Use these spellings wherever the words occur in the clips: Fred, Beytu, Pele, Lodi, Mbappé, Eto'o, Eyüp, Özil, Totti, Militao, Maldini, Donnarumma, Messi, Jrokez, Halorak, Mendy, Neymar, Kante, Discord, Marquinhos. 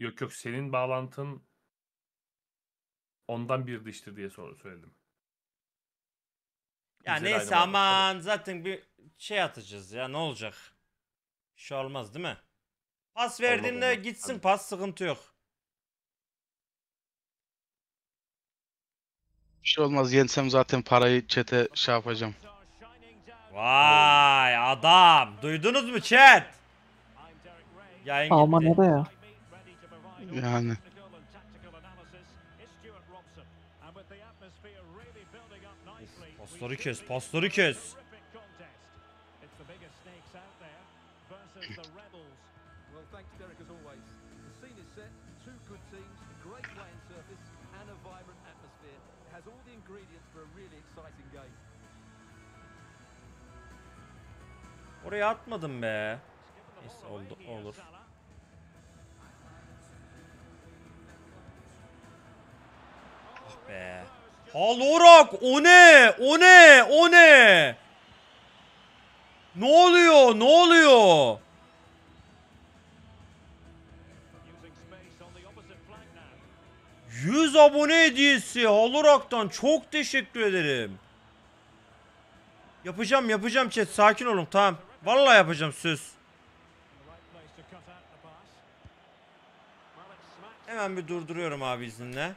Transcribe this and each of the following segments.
Yok yok, senin bağlantın ondan bir diştir diye sonra söyledim. Ya güzel, neyse aman evet. Zaten bir şey atacağız ya, ne olacak? Bir şey olmaz değil mi? Pas verdiğinde olmaz. Gitsin hadi. Pas sıkıntı yok. Bir şey olmaz, yensem zaten parayı çete şey yapacağım. Vay adam, duydunuz mu chat? Almanya'da ya. Yani. Pasları kes, pasları kes. Oraya atmadım be. Neyse oldu, olur. Ah be. Halorak, o ne? O ne? O ne? Ne oluyor? Ne oluyor? Yüz abone hediyesi Halorak'tan çok teşekkür ederim. Yapacağım, yapacağım chat, sakin olun, tamam. Vallahi yapacağım, söz. Hemen bir durduruyorum abi izninle.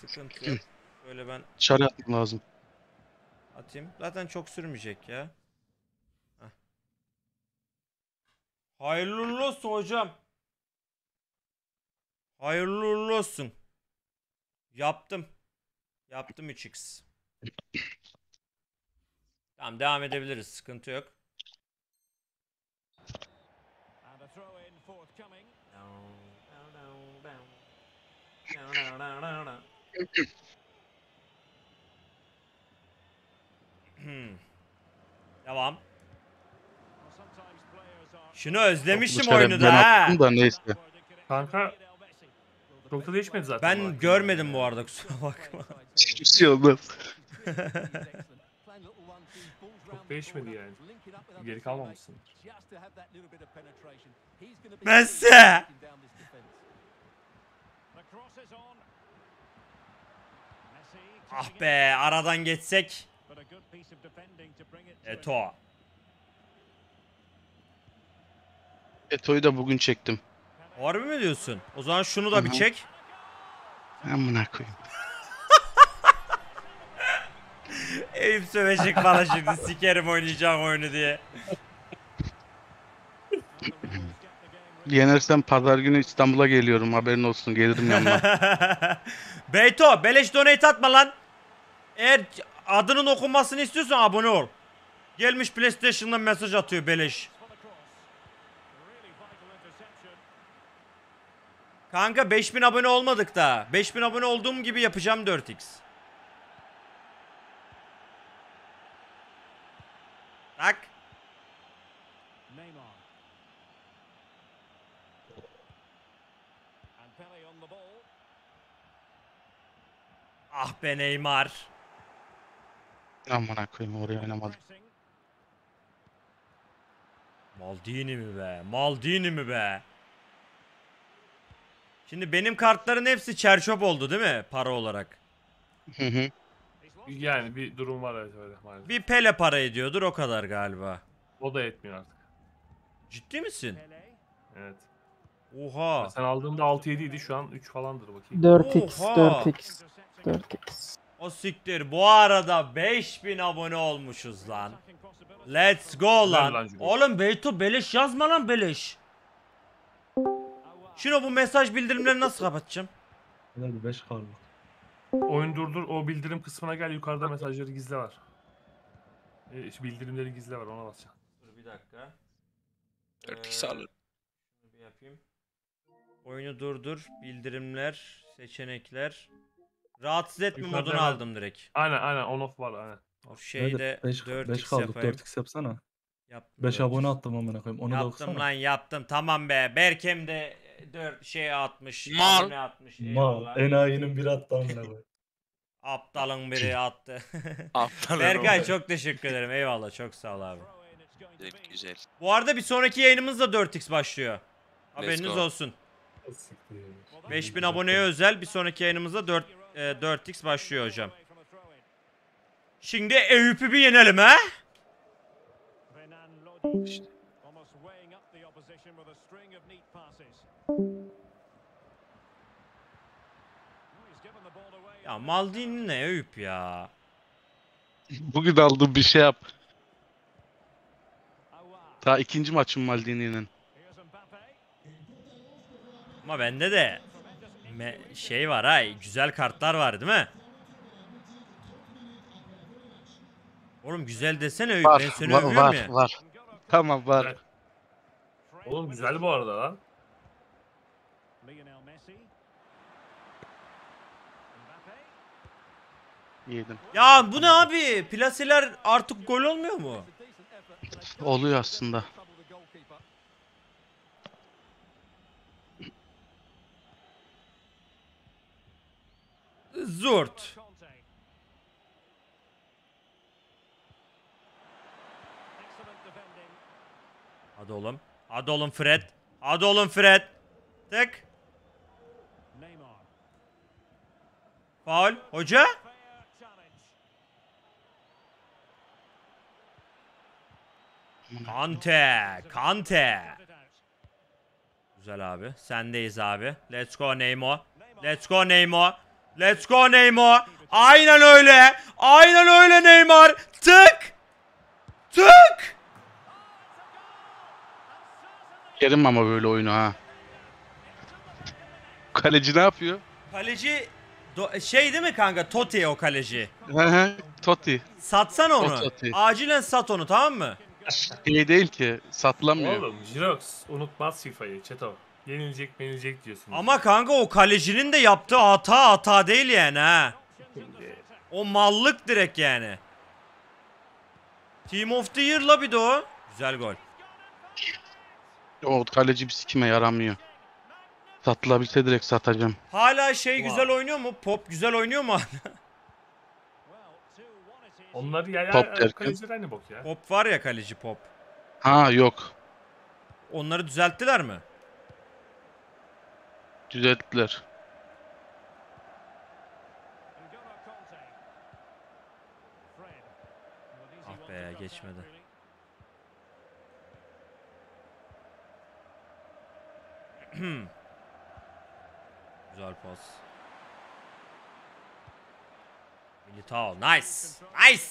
Sıkıntı yok. Böyle ben dışarı atmam lazım. Atayım. Zaten çok sürmeyecek ya. Heh. Hayırlı olsun hocam. Hayırlı olsun. Yaptım. Yaptım 3x. Tamam, devam edebiliriz. Sıkıntı yok. Devam. Şunu özlemiştim oyunda ha. Da neyse. Kanka çok da değişmedi zaten. Ben görmedim bu arada, kusura bakma. Hiçbir şey olmaz. Çok değişmedi yani. Geri kalmamışsın. Messi! Ah be, aradan geçsek. Eto'o. Eto'yu da bugün çektim. Harbi mi diyorsun? O zaman şunu da bir çek. Amına koyayım. Eyüp sövecek bana şimdi, sikerim oynayacağım oyunu diye. Yenersem pazar günü İstanbul'a geliyorum, haberin olsun, gelirim yanına. Beytu, beleş donate atma lan. Eğer adının okunmasını istiyorsan abone ol. Gelmiş PlayStation'dan mesaj atıyor beleş. Kanka 5000 abone olmadık da. 5000 abone olduğum gibi yapacağım 4x. Tak. Neymar. And Pele on the ball. Ah be Neymar. Amına koyayım, oraya oynamadım. Maldini mi be? Maldini mi be? Şimdi benim kartların hepsi çerçöp oldu değil mi? Para olarak. Yani bir durum var evet, öyle maalesef. Bir Pele para ediyordur, o kadar galiba. O da etmiyor artık. Ciddi misin? Evet. Oha. Sen aldığımda 6-7 idi, şu an 3 falandır bakayım. 4x, oha. 4x, 4x. O siktir, bu arada 5000 abone olmuşuz lan. Let's go lan. Oğlum Beytu beleş yazma lan, beleş. Şino, bu mesaj bildirimleri nasıl kapatacağım? Helal 5 kaldı. Oyun durdur, o bildirim kısmına gel, yukarıda mesajları gizle var. Bildirimleri gizle var, ona basacağım. Dur bir dakika. 4x alır. Bir yapayım. Oyunu durdur, bildirimler, seçenekler. Rahatsız etme yukarıda modunu hemen aldım direkt. Aynen aynen, on off var aynen. O şeyde 4x yapayım. 4x yapsana. Yaptım. 5 abone attım amına koyayım. Onu yaptım da lan, yaptım. Tamam be. Berkem de 4 şey atmış. Mal. Atmış, mal. Enayinin biri attı amına koyayım. Aptalın biri attı. Aptalın. Berkay çok teşekkür ederim. Eyvallah, çok sağ ol abi. Güzel. Bu arada bir sonraki yayınımız da 4x başlıyor. Haberiniz olsun. 5000 aboneye özel bir sonraki yayınımızda 4x başlıyor hocam. Şimdi Eyüp'ü bir yenelim ha? İşte. Ya Maldini ne Eyüp ya? Bugün aldım bir şey yap. Ta ikinci maçım Maldini'nin. Ama bende de şey var ha, güzel kartlar var değil mi? Oğlum güzel desene Eyüp, ben seni övüyorum ya. Var. Tamam var. Oğlum güzel bu arada lan. Yedim. Ya bu ne abi? Plaseler artık gol olmuyor mu? Oluyor aslında. Zurt. Hadi oğlum. Hadi oğlum Fred. Hadi oğlum Fred. Tek. Faul. Hoca. Kante. Kante. Güzel abi. Sendeyiz abi. Let's go Neymar. Let's go Neymar. Let's go Neymar. Aynen öyle. Aynen öyle Neymar. Tık. Tık. Yerim ama böyle oyunu ha. Kaleci ne yapıyor? Kaleci şey değil mi kanka? Totti o kaleci. Totti. Satsan onu. Acilen sat onu, tamam mı? İyi değil ki. Satlanmıyor. Oğlum Jrokez unutmaz şifayı. Çeto. Yenilecek diyorsun. Ama kanka o kalecinin de yaptığı hata değil yani ha. O mallık direkt yani. Team of the Year'la bir de o. Güzel gol. O kaleci bir sikime yaramıyor. Satılabilse direkt satacağım. Hala şey güzel oynuyor mu? Pop güzel oynuyor mu? Onlar ya kaleciler ne bok ya? Pop var ya, kaleci Pop. Ha yok. Onları düzelttiler mi? Düzelttiler. Ah be, geçmedi. Güzel pas. Militao, nice. Nice.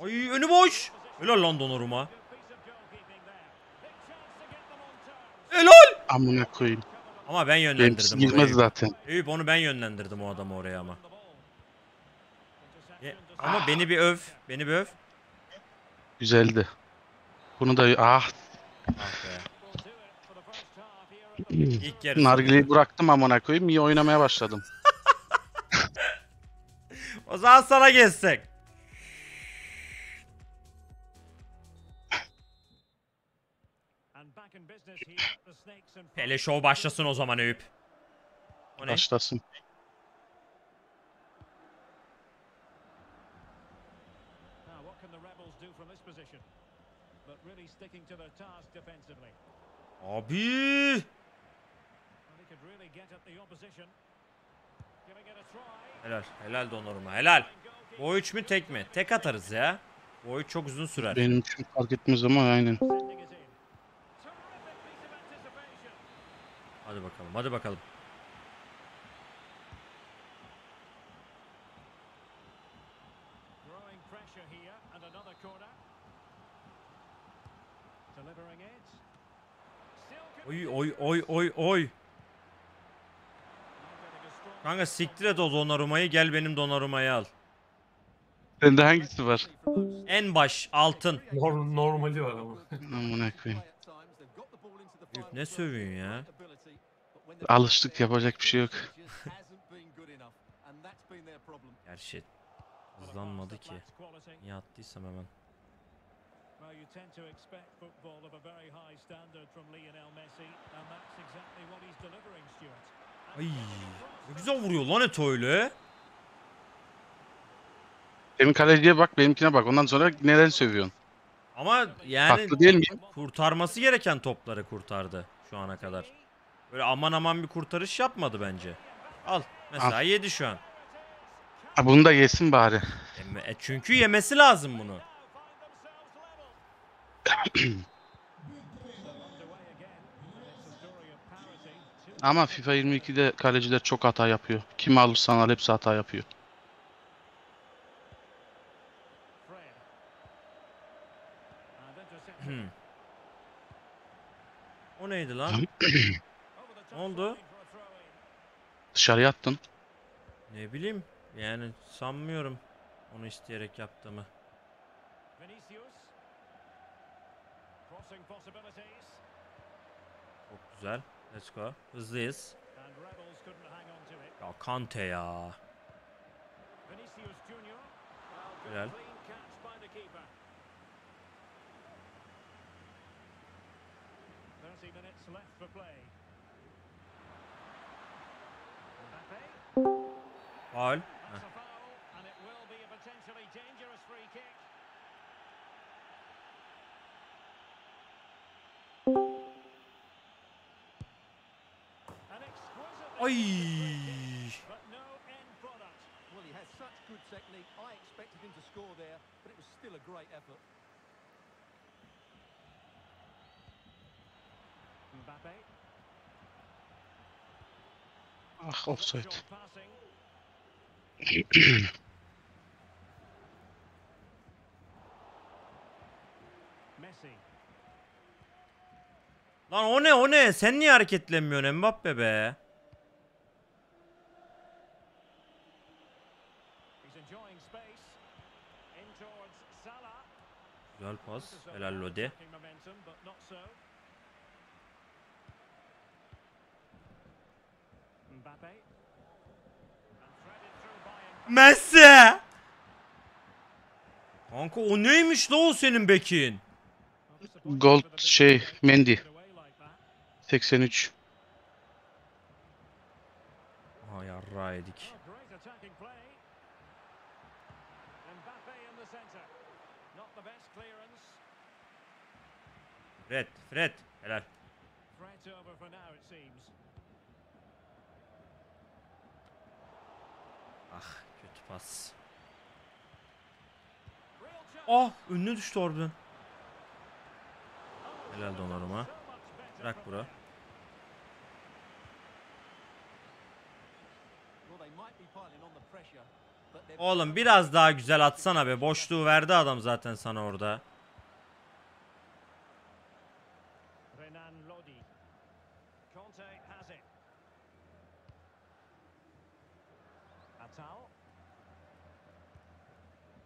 Ay önü boş. Helal lan Donnarumma. Helal. Amına koyayım. Ama ben yönlendirdim. Girmez zaten. Eyüp onu ben yönlendirdim o adamı oraya ama. Ama beni bir öv. Beni bir öv. Güzeldi. Bunu da nargileyi bıraktım amına koyayım. İyi oynamaya başladım. O zaman sana geçsek. Pele show başlasın o zaman Eyüp. O başlasın. Abi. Helal, helal Donnarumma, helal. Boy 3 mü tek mi? Tek atarız ya. Boy çok uzun sürer. Benim için fark etmez ama aynen. Hadi bakalım, hadi bakalım. Oy oy oy oy oy. Kanka siktir et o Donnarumma'yı, gel benim Donnarumma'yı al. Sende hangisi var? En baş altın. Normali var ama. Amına koyayım. Ne sövüyorsun ya? Alıştık, yapacak bir şey yok. Her şey hızlanmadı ki. Niye attıysam hemen. Ay, ne güzel vuruyor lan Eto'o öyle. Benim kaleciye bak, benimkine bak. Ondan sonra neden sövüyorsun? Ama yani kurtarması gereken topları kurtardı şu ana kadar. Böyle aman aman bir kurtarış yapmadı bence. Al. Mesela al. Yedi şu an. Ha, bunu da yesin bari. Çünkü yemesi lazım bunu. Ama FIFA 22'de kaleciler çok hata yapıyor. Kim alırsan al hepsi hata yapıyor. O neydi lan? Ne oldu? Dışarıya attın. Ne bileyim. Yani sanmıyorum onu isteyerek yaptığımı. Çok güzel. Let's go. Hızlıyız. Ya Kante ya. Güzel. Faul. Ay. Ah, offside. Lan o ne, o ne? Sen niye hareketlenmiyorsun Mbappé be? Güzel pas. Helal Lodi. Messi! Kanka o neymiş la o senin bekin? Gold şey Mendy. 83. Ay yarra edik. Fred. Helal. Ah, kötü pas. Oh, önüne düştü oradan. Helal Donnarumma. Bırak bura. Oğlum biraz daha güzel atsana be. Boşluğu verdi adam zaten sana orada.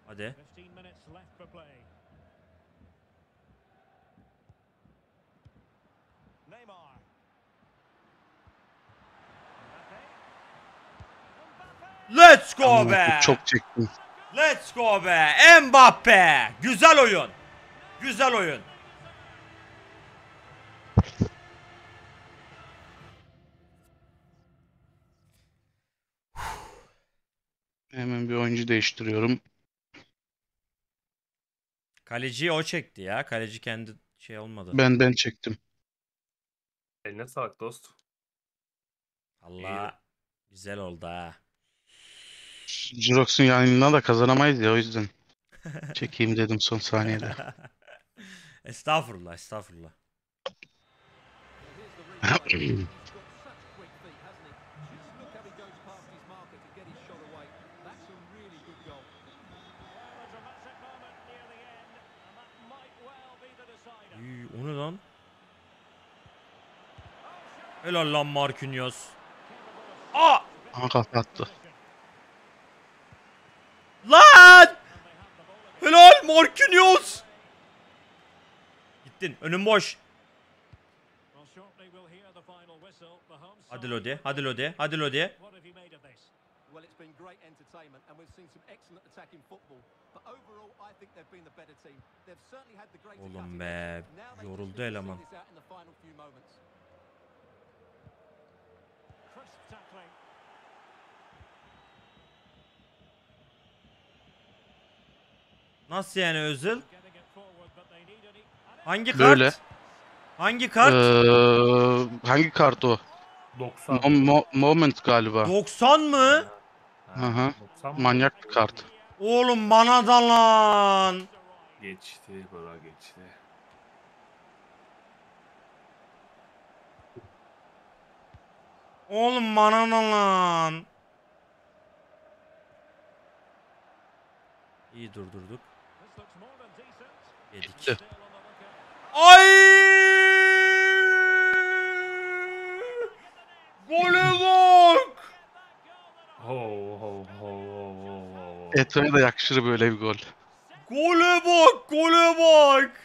Hadi. Neymar. Let's go be. Çok çektim. Let's go be. Mbappé. Güzel oyun. Güzel oyun. Hemen bir oyuncu değiştiriyorum. Kaleciyi o çekti ya. Kaleci kendi şey olmadı. Ben çektim. Eline sağlık dost. Allah güzel oldu ha. Jrokes'un yanına da kazanamayız ya, o yüzden çekeyim dedim son saniyede. Estağfurullah, estağfurullah. O ne lan? Helal lan Marquinhos. Aa! Aha kafa attı. Lan! Helal Marquinhos. Gittin. Önüm boş. Hadi Lodi. Hadi Lodi. Hadi Lodi. Well, it's been great entertainment and we've seen some excellent attacking football. But overall, I think they've been the better team. They've certainly had the greater cutting. Oğlum be, yoruldu eleman. Nice tackling. Nasıl yani Özil? Hangi kart? Böyle. Hangi kart? Hangi kart o? 90. Moment galiba. 90 mı? Hı. Manyak bir kart. Oğlum bana da lan. Geçti, bana geçti. Oğlum bana da lan. İyi durdurduk. Yedik. Ay! Gole bak! Eto'ya da yakışır böyle bir gol. Gole bak! Gole bak!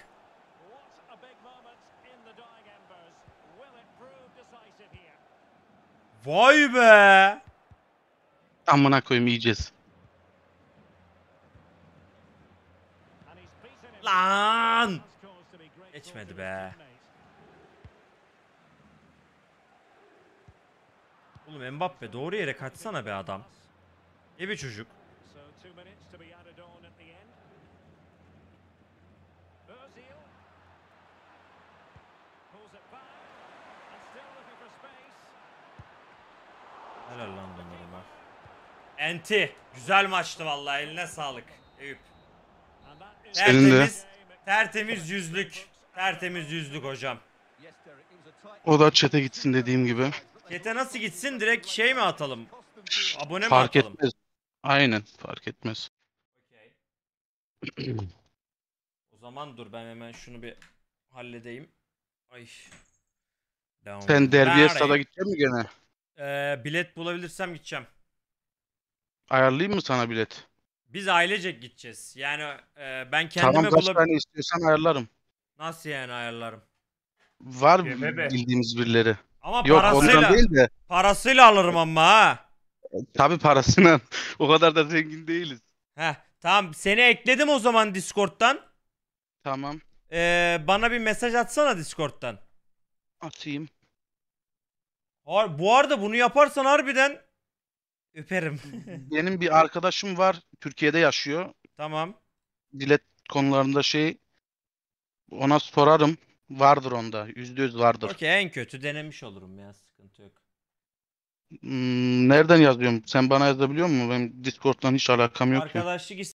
Vay be! Amına koyayım yiyeceğiz. Lan! Geçmedi be. Oğlum Mbappé doğru yere kaçsana be adam. Ne bir çocuk. Helal lan bunlar. Enti. Güzel maçtı vallahi. Eline sağlık. Eyüp. Tertemiz. Tertemiz yüzlük. Tertemiz yüzlük hocam. O da chat'e gitsin dediğim gibi. Chat'e nasıl gitsin? Direkt şey mi atalım? Abone fark mi atalım? Etmez. Aynen fark etmez. Okay. O zaman dur ben hemen şunu bir halledeyim. Ay. Down. Sen derbiye sada gidecek mi gene? Bilet bulabilirsem gideceğim. Ayarlayayım mı sana bilet? Biz ailecek gideceğiz. Yani ben kendime tamam, kaç tane istiyorsan ayarlarım. Nasıl yani ayarlarım? Var mı bildiğimiz birileri? Ama yok, parasıyla değil de. Parasıyla alırım ama ha. Tabii parasıyla. O kadar da zengin değiliz. Heh, tamam seni ekledim o zaman Discord'dan. Tamam. Bana bir mesaj atsana Discord'dan. Atayım. Bu arada bunu yaparsan harbiden öperim. Benim bir arkadaşım var. Türkiye'de yaşıyor. Tamam. Bilet konularında şey ona sorarım. Vardır onda. %100 vardır. Okey, en kötü denemiş olurum ya. Sıkıntı yok. Nereden yazıyorum? Sen bana yazabiliyor musun? Benim Discord'dan hiç alakam yok. Arkadaşlık